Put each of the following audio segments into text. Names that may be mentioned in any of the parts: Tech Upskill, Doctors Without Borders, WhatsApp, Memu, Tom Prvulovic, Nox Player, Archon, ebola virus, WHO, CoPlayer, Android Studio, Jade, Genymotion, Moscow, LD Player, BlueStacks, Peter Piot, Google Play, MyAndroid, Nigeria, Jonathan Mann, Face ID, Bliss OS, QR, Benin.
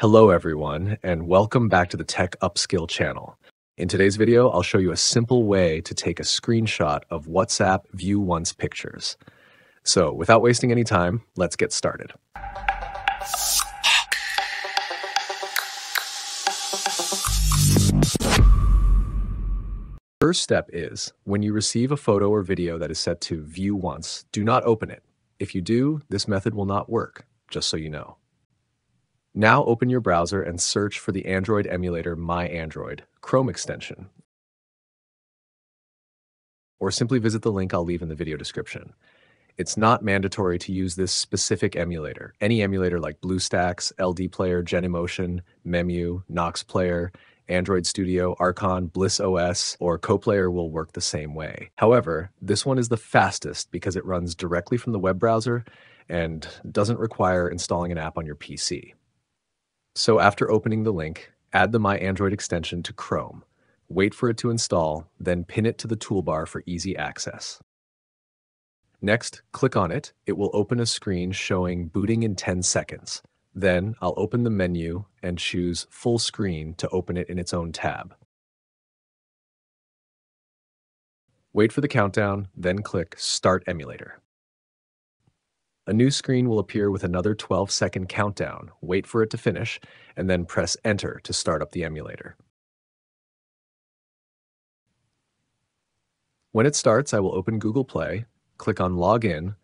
Hello everyone, and welcome back to the Tech Upskill channel. In today's video, I'll show you a simple way to take a screenshot of WhatsApp View Once pictures. So without wasting any time, let's get started. First step is, when you receive a photo or video that is set to View Once, do not open it. If you do, this method will not work, just so you know. Now open your browser and search for the Android emulator MyAndroid Chrome extension, or simply visit the link I'll leave in the video description. It's not mandatory to use this specific emulator. Any emulator like BlueStacks, LD Player, Genymotion, Memu, Nox Player, Android Studio, Archon, Bliss OS, or CoPlayer will work the same way. However, this one is the fastest because it runs directly from the web browser and doesn't require installing an app on your PC. So after opening the link, add the MyAndroid extension to Chrome, wait for it to install, then pin it to the toolbar for easy access. Next, click on it. It will open a screen showing booting in 10 seconds. Then I'll open the menu and choose Full Screen to open it in its own tab. Wait for the countdown, then click Start Emulator. A new screen will appear with another 12-second countdown. Wait for it to finish, and then press Enter to start up the emulator. When it starts, I will open Google Play, click on Login,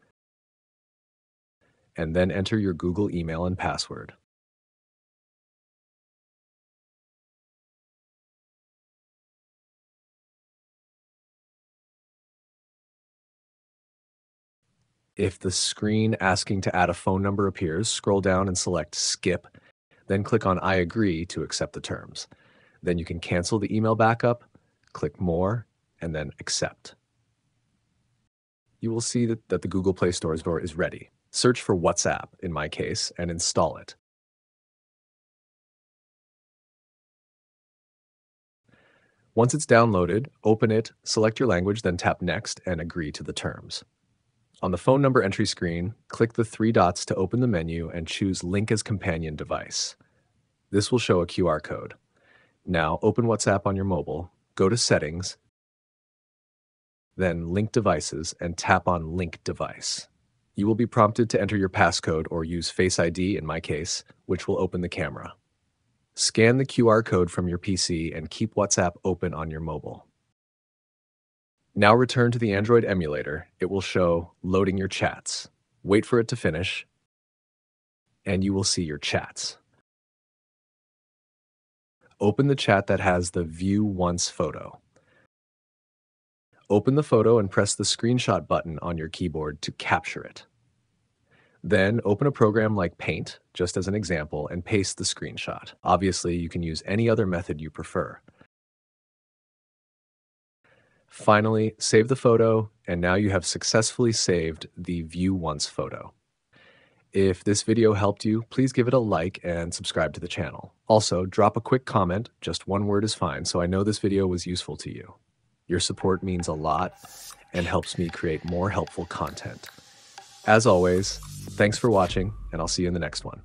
and then enter your Google email and password. If the screen asking to add a phone number appears, scroll down and select Skip, then click on I agree to accept the terms. Then you can cancel the email backup, click More, and then Accept. You will see that the Google Play Store's door is ready. Search for WhatsApp, in my case, and install it. Once it's downloaded, open it, select your language, then tap Next and agree to the terms. On the phone number entry screen, click the three dots to open the menu and choose Link as Companion Device. This will show a QR code. Now open WhatsApp on your mobile, go to Settings, then Link Devices, and tap on Link Device. You will be prompted to enter your passcode or use Face ID in my case, which will open the camera. Scan the QR code from your PC and keep WhatsApp open on your mobile. Now return to the Android emulator. It will show Loading Your Chats. Wait for it to finish, and you will see your chats. Open the chat that has the View Once photo. Open the photo and press the screenshot button on your keyboard to capture it. Then open a program like Paint, just as an example, and paste the screenshot. Obviously, you can use any other method you prefer. Finally, save the photo, and now you have successfully saved the View Once photo. If this video helped you, please give it a like and subscribe to the channel. Also, drop a quick comment, just one word is fine, so I know this video was useful to you. Your support means a lot and helps me create more helpful content. As always, thanks for watching, and I'll see you in the next one.